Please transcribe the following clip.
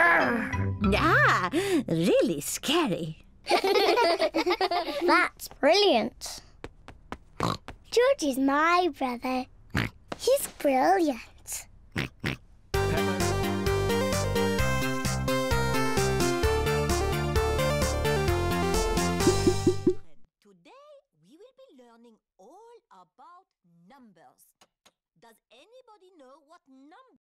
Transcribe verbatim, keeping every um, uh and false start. Ah, really scary. That's brilliant. George is my brother. He's brilliant. Today we will be learning all about numbers. Does anybody know what number?